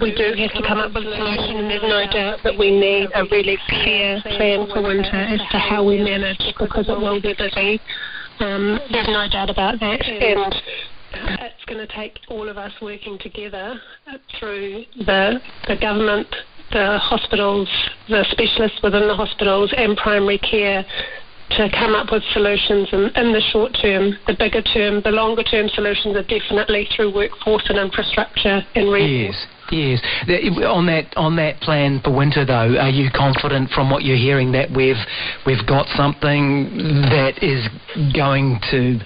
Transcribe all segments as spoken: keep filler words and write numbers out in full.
We do have to come up with a solution, and there's no doubt that we need a really clear plan for winter as to how we manage, because it will be busy. Um, there's no doubt about that, and it's going to take all of us working together through the, the government, the hospitals, the specialists within the hospitals and primary care, to come up with solutions in, in the short term. The bigger term, the longer term solutions are definitely through workforce and infrastructure and resources. Yes. Yes. On that on that plan for winter, though, are you confident from what you're hearing that we've we've got something that is going to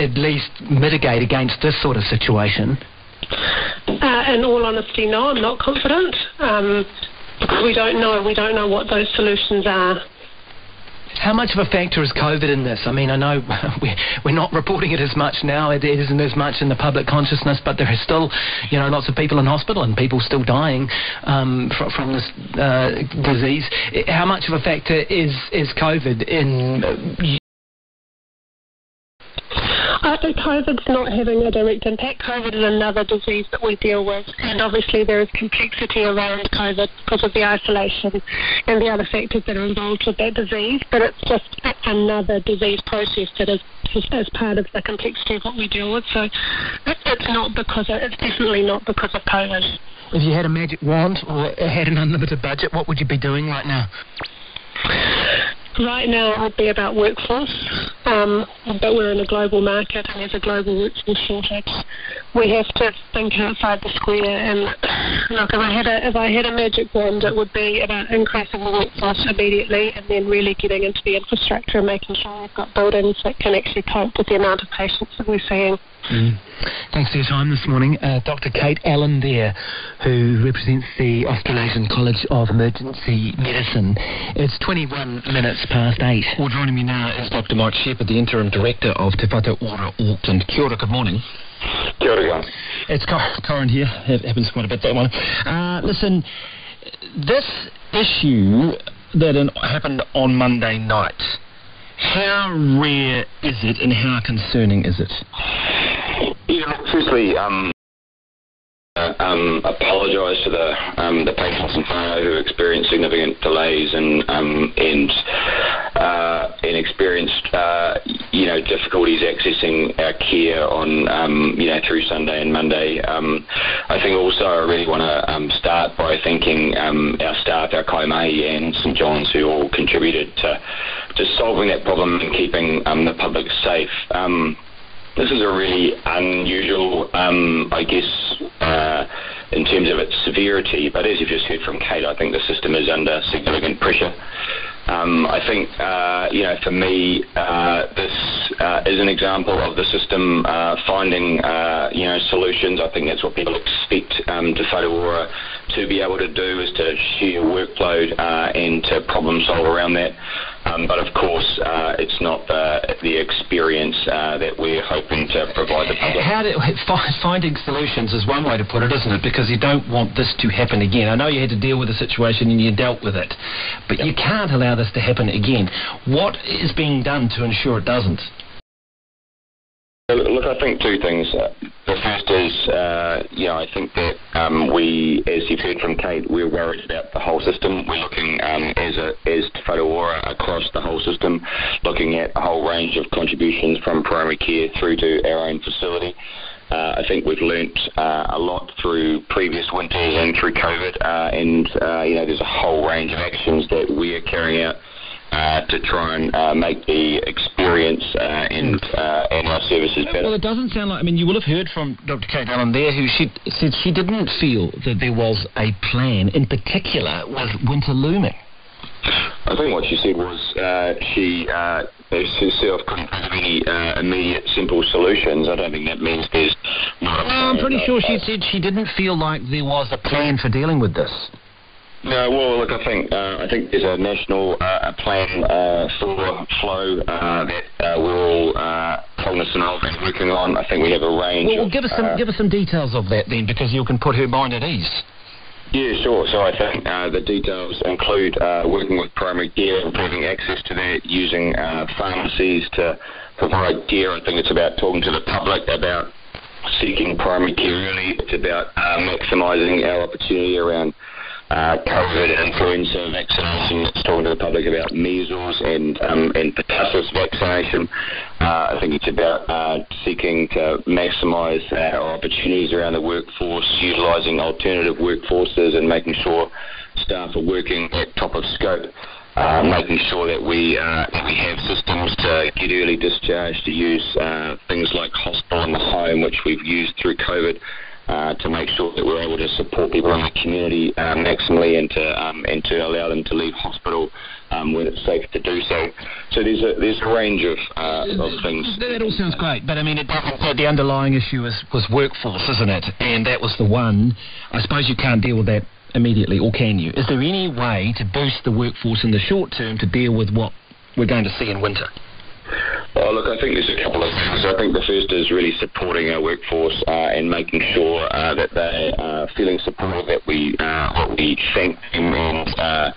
at least mitigate against this sort of situation? Uh, in all honesty, no, I'm not confident. Um, because we don't know. We don't know what those solutions are. How much of a factor is COVID in this? I mean, I know we're not reporting it as much now. It isn't as much in the public consciousness, but there are still, you know, lots of people in hospital and people still dying um, from, from this uh, disease. How much of a factor is, is COVID in... I think COVID's not having a direct impact. COVID is another disease that we deal with, and obviously there is complexity around COVID because of the isolation and the other factors that are involved with that disease, but it's just another disease process that is as part of the complexity of what we deal with. So it's not because of, it's definitely not because of COVID. If you had a magic wand or had an unlimited budget, what would you be doing right now? Right now, I'd be about workforce, um, but we're in a global market and there's a global workforce shortage. We have to think outside the square, and look, if I had a, if I had a magic wand, it would be about increasing the workforce immediately and then really getting into the infrastructure and making sure we've got buildings that can actually cope with the amount of patients that we're seeing. Mm. Thanks for your time this morning. Uh, Doctor Kate Allen there, who represents the Australasian College of Emergency Medicine. It's twenty-one minutes past eight. Well, joining me now is Doctor Mike Shepherd, the Interim Director of Te Whatu Ora Auckland. Kia ora, good morning. Kia ora. It's current here. It happens quite a bit, that one. Uh, listen, this issue that happened on Monday night, how rare is it and how concerning is it? Yeah, look, firstly, um, uh, um, apologise to the um, the patients and whānau who experienced significant delays and um, and uh, and experienced uh, you know difficulties accessing our care on um, you know through Sunday and Monday. Um, I think also I really want to um, start by thanking um, our staff, our Kaimai and St John's, who all contributed to to solving that problem and keeping um, the public safe. Um, This is a really unusual, um, I guess, uh, in terms of its severity, but as you've just heard from Kate, I think the system is under significant pressure. Um, I think, uh, you know, for me, uh, this uh, is an example of the system uh, finding, uh, you know, solutions. I think that's what people expect um, Te Whatu Ora to be able to do, is to share workload uh, and to problem solve around that. Um, but of course, uh, it's not the, the experience uh, that we're hoping to provide the public. How do, finding solutions is one way to put it, isn't it? Because you don't want this to happen again. I know you had to deal with the situation and you dealt with it, but yep. You can't allow this to happen again. What is being done to ensure it doesn't? Look, I think two things. The first is, uh, you know, I think that um, we, as you've heard from Kate, we're worried about the whole system. We're looking um, as a, as Te Whatu Ora across the whole system, looking at a whole range of contributions from primary care through to our own facility. Uh, I think we've learnt uh, a lot through previous winters and through COVID, uh, and uh, you know, there's a whole range of actions that we are carrying out Uh, to try and uh, make the experience uh, and, uh, and our services better. Well, it doesn't sound like... I mean, you will have heard from Doctor Kate Allen there, who she said she didn't feel that there was a plan, in particular with winter looming. I think what she said was uh, she uh, herself couldn't think of any uh, immediate, simple solutions. I don't think that means there's... Not no, I'm pretty sure she said she didn't feel like there was a plan for dealing with this. No, well, look, I think uh, I think there's a national uh, plan uh, for flow uh, that uh, we're all uh, cognizant of and working on. I think we have a range. Well, of, give us some uh, give us some details of that then, because you can put her mind at ease. Yeah, sure. So I think uh, the details include uh, working with primary care, improving access to that, using uh, pharmacies to provide care. I think it's about talking to the public about seeking primary care really. It's about uh, maximising our opportunity around uh, COVID and influenza vaccination. It's talking to the public about measles and um, and pertussis vaccination. Uh, I think it's about uh, seeking to maximise our opportunities around the workforce, utilising alternative workforces and making sure staff are working at top of scope. Uh, making sure that we uh, that we have systems to get early discharge, to use uh, things like hospital in the home, which we've used through COVID, uh, to make sure that we're able to support people in the community uh, maximally and to um, and to allow them to leave hospital um, when it's safe to do so. So there's a there's a range of uh, of things. That all sounds great, but I mean, it, the underlying issue is was workforce, isn't it? And that was the one. I suppose you can't deal with that immediately, or can you? Is there any way to boost the workforce in the short term to deal with what we're going to see in winter? Oh, look, I think there's a couple of things. I think the first is really supporting our workforce uh, and making sure uh, that they are feeling supported, that we, uh, that we thank them and, uh,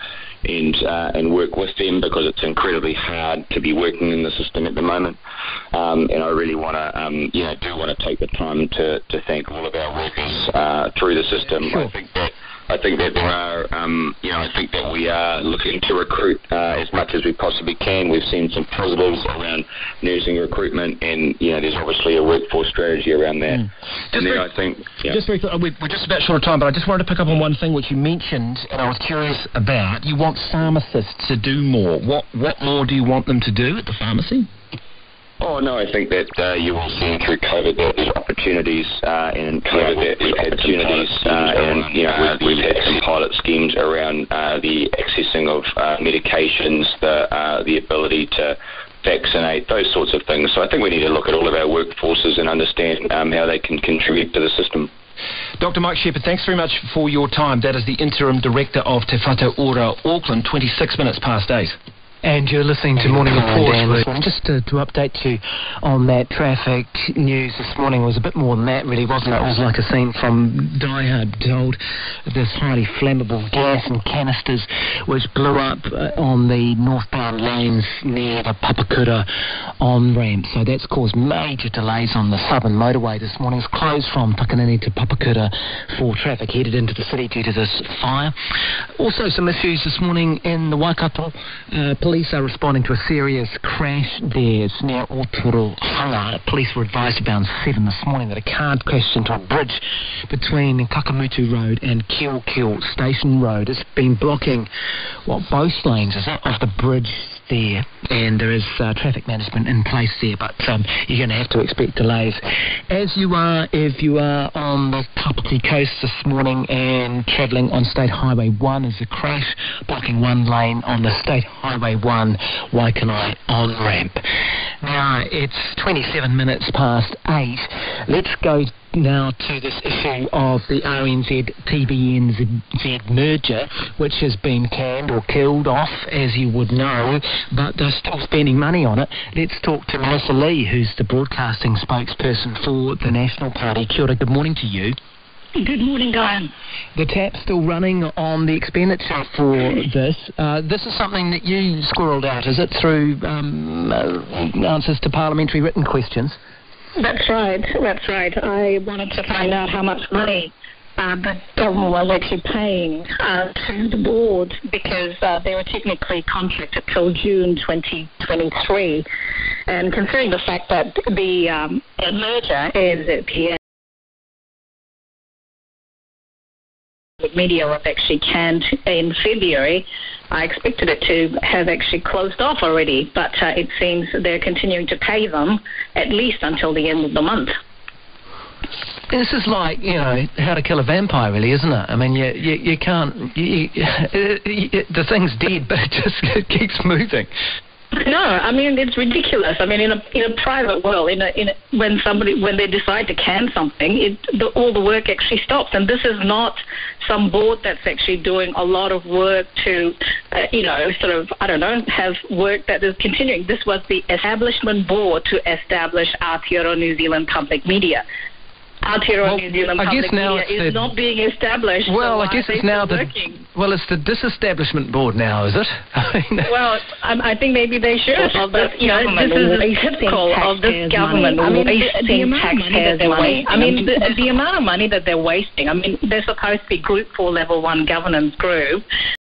and, uh, and work with them, because it's incredibly hard to be working in the system at the moment. Um, and I really want to, um, you know, do want to take the time to, to thank all of our workers uh, through the system. Sure. I think that I think that there are, um, you know, I think that we are looking to recruit uh, as much as we possibly can. We've seen some positives around nursing recruitment, and you know, there's obviously a workforce strategy around that. Mm. And then I think, yeah. just very, we're just about short of time, but I just wanted to pick up on one thing which you mentioned, and I was curious about. You want pharmacists to do more. What what more do you want them to do at the pharmacy? Oh, no, I think that uh, you will see through COVID that there's opportunities uh, and COVID that we've had opportunities uh, and, you know, we've, we've had some pilot schemes around uh, the accessing of uh, medications, the, uh, the ability to vaccinate, those sorts of things. So I think we need to look at all of our workforces and understand um, how they can contribute to the system. Doctor Mike Shepherd, thanks very much for your time. That is the Interim Director of Te Whatu Ora Auckland, twenty-six minutes past eight. And you're listening to Morning Report. Uh, just to, to update you on that traffic news this morning, was a bit more than that really, wasn't it? It was like a scene from Die Hard told, this highly flammable gas and canisters which blew up uh, on the northbound lanes near the Papakura on-ramp. So that's caused major delays on the southern motorway this morning. It's closed from Takanini to Papakura for traffic headed into the city due to this fire. Also some issues this morning in the Waikato. Uh, Police are responding to a serious crash there. It's near Otorohanga. Police were advised about seven this morning that a car crashed into a bridge between Kakamutu Road and Kio-kio Station Road. It's been blocking, well, both lanes of the bridge there, and there is uh, traffic management in place there, but um, you're going to have to expect delays. As you are, if you are on the Tuppety Coast this morning and travelling on State Highway one, is a crash blocking one lane on the State Highway one Waikanae on-ramp. Now, it's twenty-seven minutes past eight. Let's go now to this issue of the R N Z T V N Z merger, which has been canned or killed off, as you would know, but they're still spending money on it. Let's talk to Melissa Lee, who's the broadcasting spokesperson for the National Party. Kia ora, good morning to you. Good morning, Diane. The tap's still running on the expenditure for this. Uh, this is something that you squirrelled out, is it, through um, uh, answers to parliamentary written questions? That's right, that's right. I wanted to find out how much money uh, the government was actually paying uh, to the board, because uh, they were technically contracted till June twenty twenty-three. And considering the fact that the um, merger is at the media was actually canned in February, I expected it to have actually closed off already, but uh, it seems they're continuing to pay them at least until the end of the month. This is like, you know, how to kill a vampire, really, isn't it? I mean, you you, you can't, you, you, the thing's dead, but it just it keeps moving. No, I mean, it's ridiculous. I mean, in a in a private world, in a, in a, when somebody when they decide to can something, it, the, all the work actually stops. And this is not some board that's actually doing a lot of work to, uh, you know, sort of, I don't know, have work that is continuing. This was the establishment board to establish Aotearoa New Zealand Public Media. Aotearoa well, New Zealand I Public Media is not being established. Well, so I guess it's now the Well, it's the Disestablishment Board now, is it? I mean, well, um, I think maybe they should. Of this, you know, this is a typical of this government wasting taxpayers' money. I mean, the, the amount of money that they're wasting. I mean, they're supposed to be Group four Level one governance group.